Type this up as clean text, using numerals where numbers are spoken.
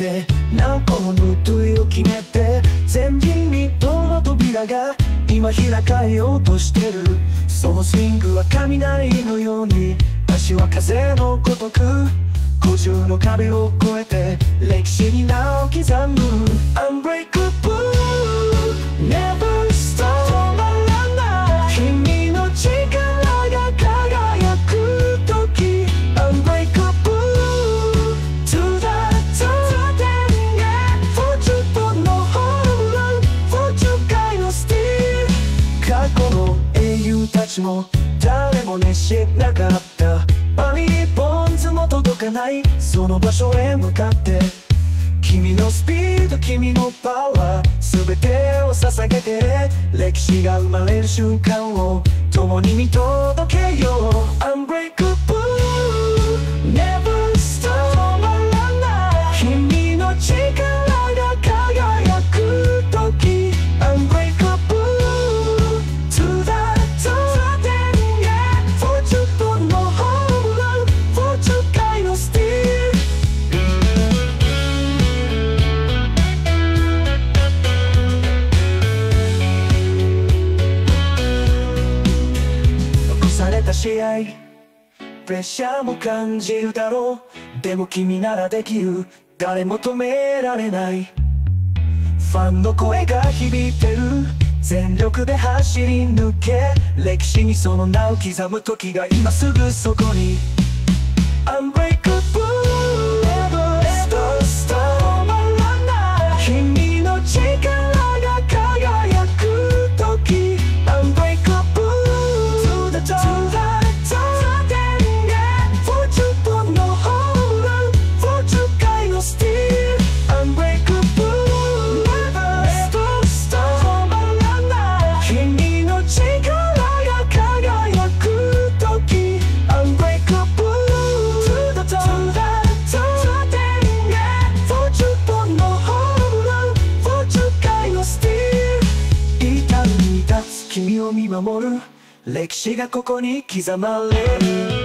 て何個もルートを決めて前人未到の扉が今開かれようとしてる。そのスイングは雷のように足は風のごとく五重の壁を越えて歴史に名を刻む Unbreakable Never Stop 止まらない君の力が輝く時 Unbreakable To the top Fortune のホールラン Fortune 界のスティール過去の英雄たちも誰も熱しなかったバリーボンズも届かないその場所へ向かって君のスピード君のパワー全てを捧げて歴史が生まれる瞬間を共に見届けよう Unbreakable Never Stop 止まらない君の力が輝く時 Unbreakable To the top Fortune のホームラン Fortune 界のスティール試合プレッシャーも感じるだろうでも君ならできる誰も止められないファンの声が響いてる全力で走り抜け歴史にその名を刻む時が今すぐそこに Unbreakable Never Stop 止まらない君の力が輝く時 Unbreakable To the top君を見守る歴史がここに刻まれる